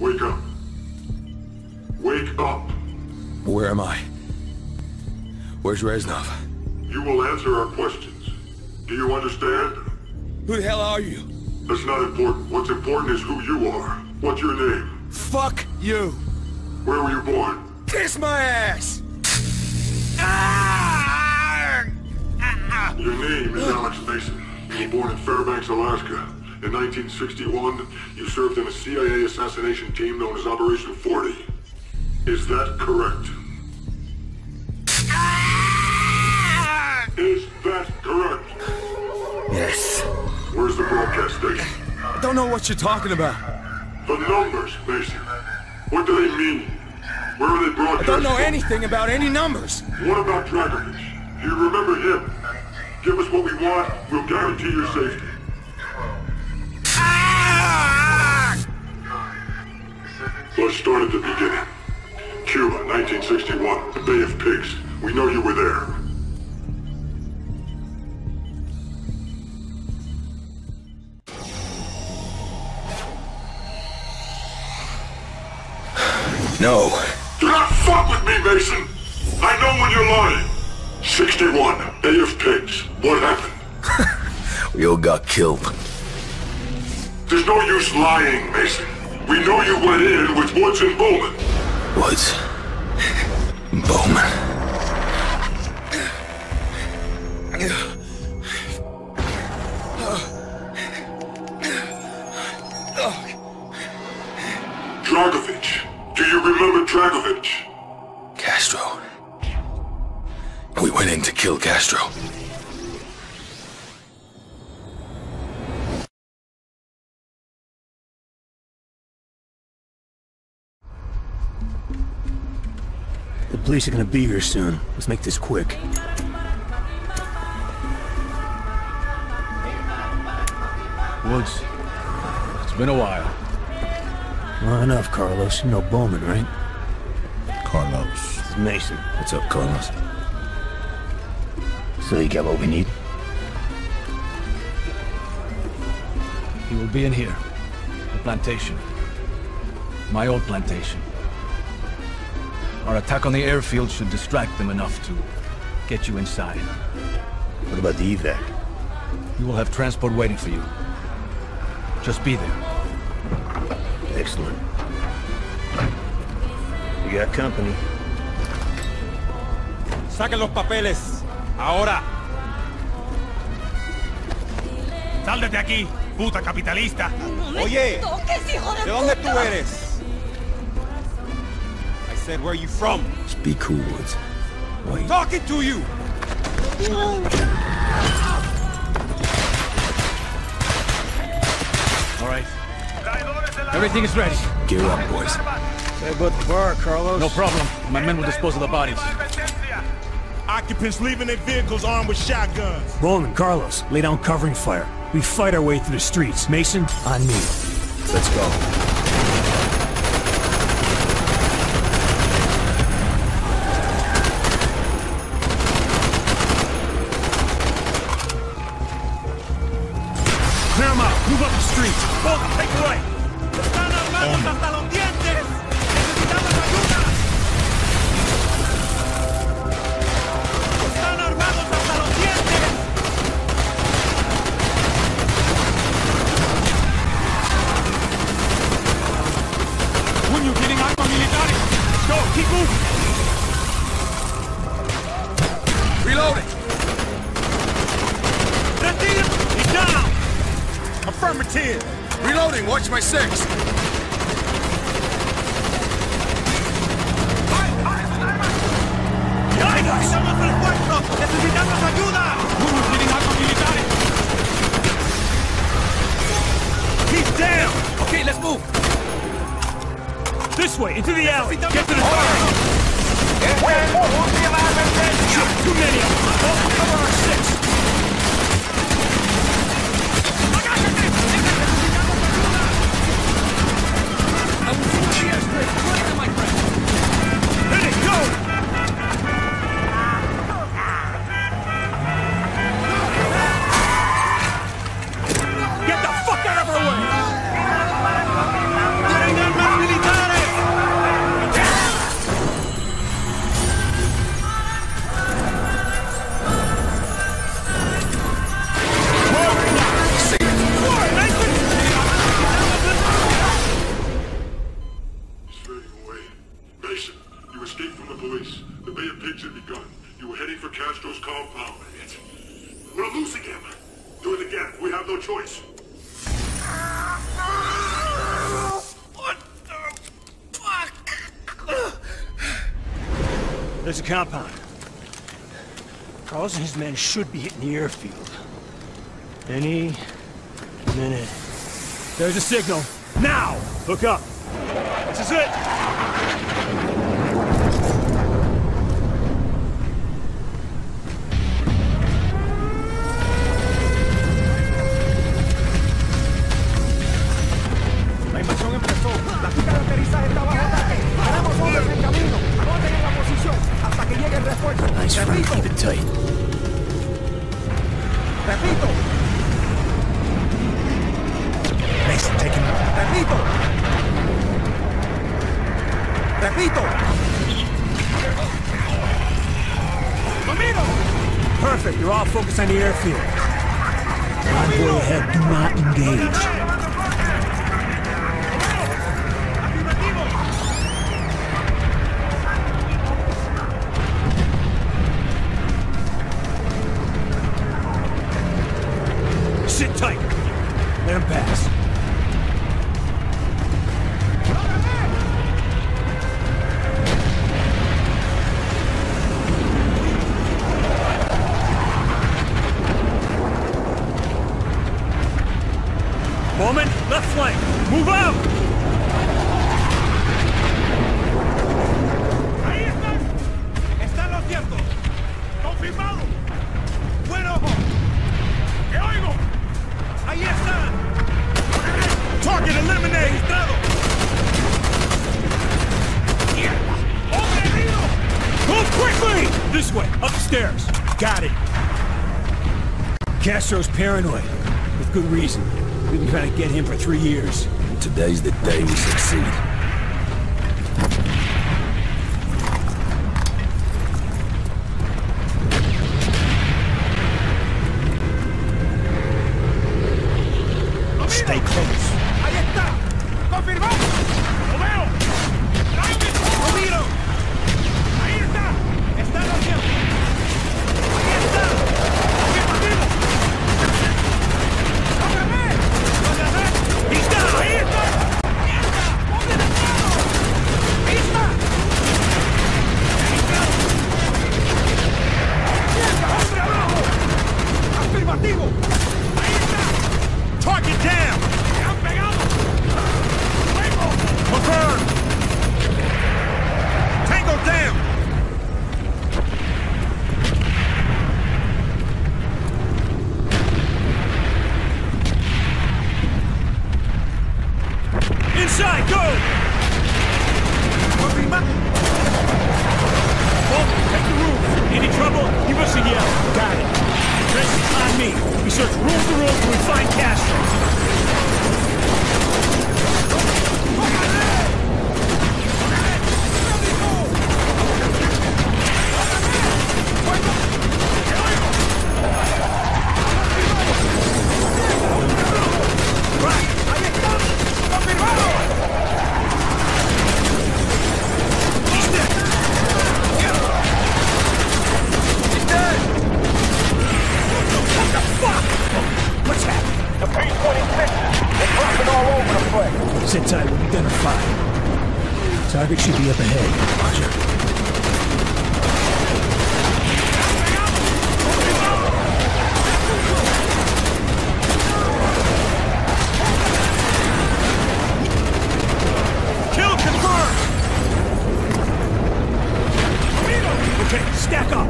Wake up. Wake up. Where am I? Where's Reznov? You will answer our questions. Do you understand? Who the hell are you? That's not important. What's important is who you are. What's your name? Fuck you. Where were you born? Kiss my ass! Your name is Alex Mason. You were born in Fairbanks, Alaska. In 1961, you served in a CIA assassination team known as Operation 40. Is that correct? Is that correct? Yes. Where's the broadcast station? I don't know what you're talking about. The numbers, Mason. What do they mean? Where are they broadcasting? I don't know anything about any numbers. What about Dragovich? Do you remember him? Give us what we want, we'll guarantee your safety. Let's start at the beginning. Cuba, 1961, the Bay of Pigs. We know you were there. No. Do not fuck with me, Mason! I know when you're lying! 61, Bay of Pigs. What happened? We all got killed. There's no use lying, Mason. We know you went in with Woods and Bowman. Woods? Bowman? Dragovich. Castro. We went in to kill Castro. The police are gonna be here soon. Let's make this quick. Woods. It's been a while. Not enough, Carlos. You know Bowman, right? Carlos. This is Mason. What's up, Carlos? So you got what we need? He will be in here. The plantation. My old plantation. Our attack on the airfield should distract them enough to get you inside. What about the evac? You will have transport waiting for you. Just be there. Excellent. We got company. Saquen los papeles. Ahora. Sal de aquí, puta capitalista. Oye, ¿de dónde tú eres? I said, where are you from? Just be cool, Woods. Wait. Talking to you. All right. Everything is ready. Gear up, boys. Say goodbye to the bar, Carlos. No problem. My men will dispose of the bodies. Occupants leaving their vehicles armed with shotguns. Roland, Carlos, lay down covering fire. We fight our way through the streets. Mason, on me. Let's go. Clear them out. Move up the streets. Hold them. Take the right. Get the fuck out of her way! There's a compound. Carlos and his men should be hitting the airfield. Any minute. There's a signal. Now! Hook up. This is it! Nice front, keep it tight. Mason, take him out. Perfect, you're all focused on the airfield. Convoy ahead, do not engage. Sit tight. Let him pass. Bowman, left flank. Move out. Ahí están. Están los ciertos. Confirmado. Buen ojo. ¡Que oigo! Ahí está. Target eliminated. Move quickly! This way, upstairs. Got it. Castro's paranoid, with good reason. We've been trying to get him for 3 years. And today's the day we succeed. Stay close. Ahí está. Confirmado. Lo veo. Dragovich. Lo miro. Ahí está. Está lo veo. Ahí está. Confirmado. ¡Cógeme! ¡Cógeme! ¡Está! ¡Ahí está! ¡Ahí está! ¡Ponle de lado! ¡Ahí está! ¡Ahí está! ¡Hombre abajo! ¡Afirmativo! ¡Ahí está! Target down! Confirmed! Tango down! Inside, go! Bolton, take the roof! Any trouble? Give us a yell. Got it. This is on me. We search room to room till we find Castro. Sit tight, we'll identify. Target should be up ahead. Roger. Kill confirmed! Okay, stack up!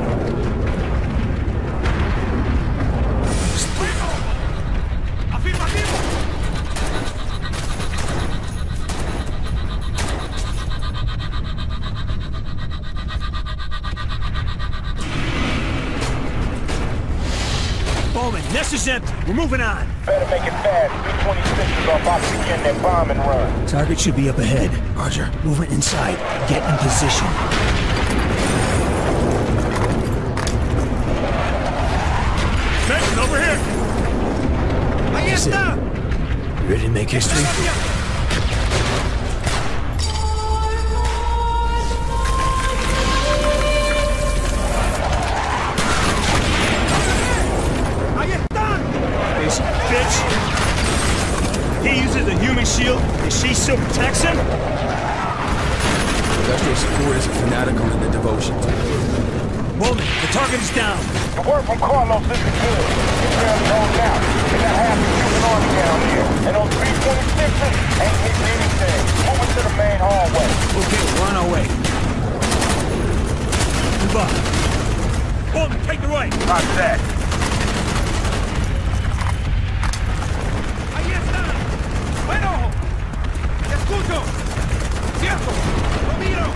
Nest is empty. We're moving on. Better make it fast. 326 is on box again. That bomb and run. Target should be up ahead. Roger. Moving inside. Get in position. Mason, over here. Ahí está. You ready to make history? Bitch! He uses a human shield, and she still protects him? Industrial supporters are fanatical in their devotion. Bowman, the target is down. The word from Carlos isn't good. It's down down. It's a half a human army down here. And those 326s ain't hit anything. Moving to the main hallway. Okay, we're on our way. Goodbye. Bowman, take the right. Not that. Escucho! ¡Cierto! ¡Lo miro!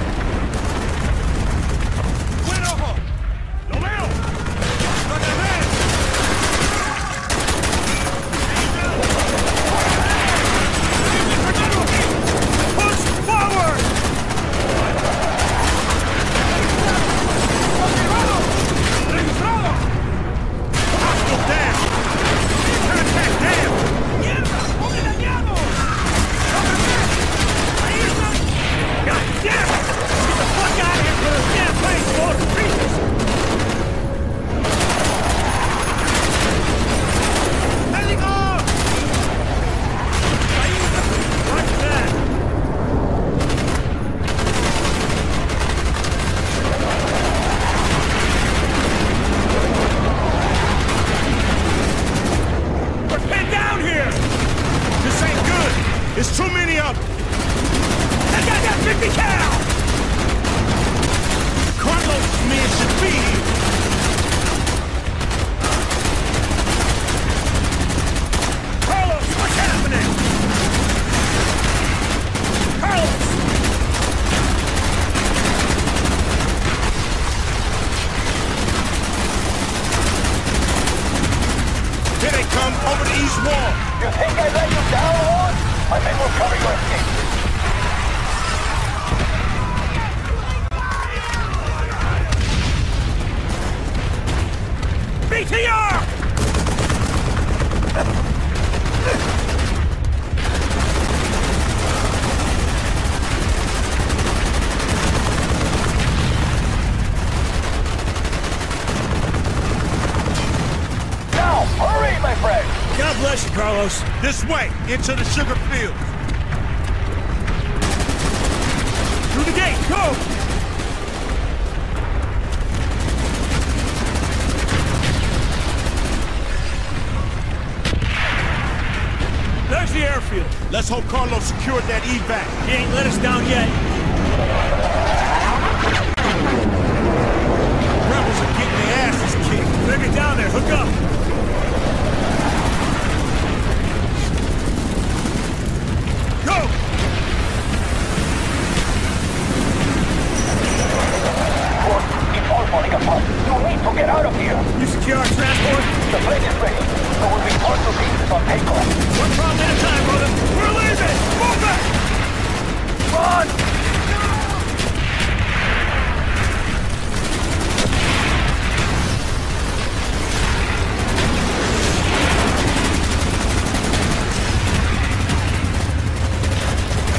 ¡Buen ojo! ¡Lo veo! ¡Lo agarré! ¡Push forward! ¡Observado! ¡Registrado! ¡Hostile down! ¡Attack down! ¡Mierda! ¡Hombre dañado! Damn! Get the fuck out of here for this damn place, Lord Jesus! Heading on! Watch that! We're pinned down here! This ain't good! There's too many of them! Got 50 cal! Carlos men should be here! Carlos, what's happening? Carlos! Here they come, over the east wall! You think I let you down, Lord? I think we'll cover your escape. BTR! Now, hurry, my friend! God bless you, Carlos. This way, into the sugar fields. Through the gate, go! The airfield. Let's hope Carlos secured that evac. He ain't let us down yet. Rebels are getting their asses kicked. They're down there. Hook up. Go! Lord, it's all falling apart. You need to get out of here. You secure our transport? The plane is ready. There will be parts of pieces on takeoff. One problem at a time, brother! We're leaving! Move back! Run!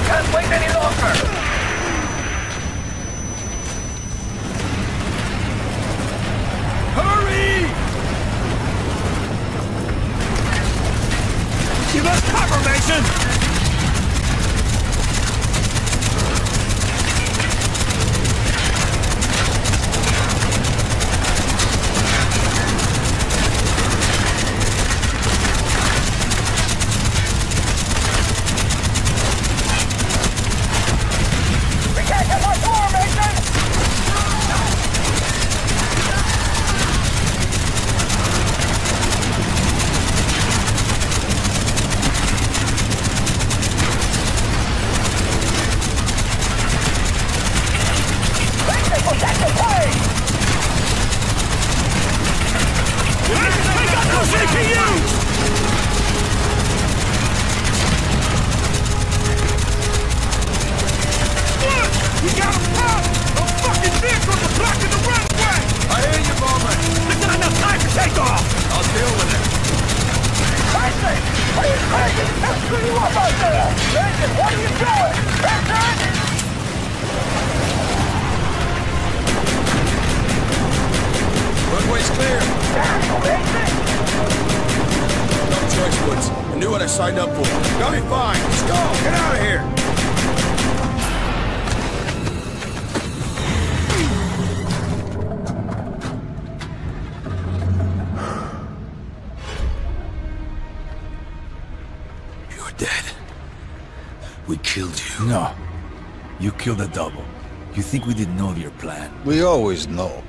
Can't wait any longer! Hurry! Give us cover, Mason! We can't get much more, Mason! Fine. Let's go! Get out of here! No. You killed a double. You think we didn't know of your plan? We always know.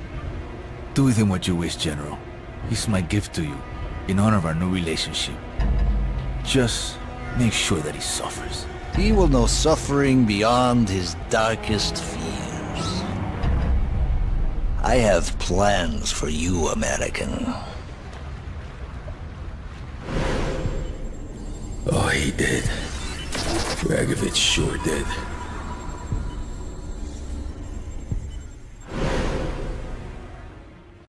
Do with him what you wish, General. He's my gift to you, in honor of our new relationship. Just make sure that he suffers. He will know suffering beyond his darkest fears. I have plans for you, American. Oh, he did. Dragovich sure did.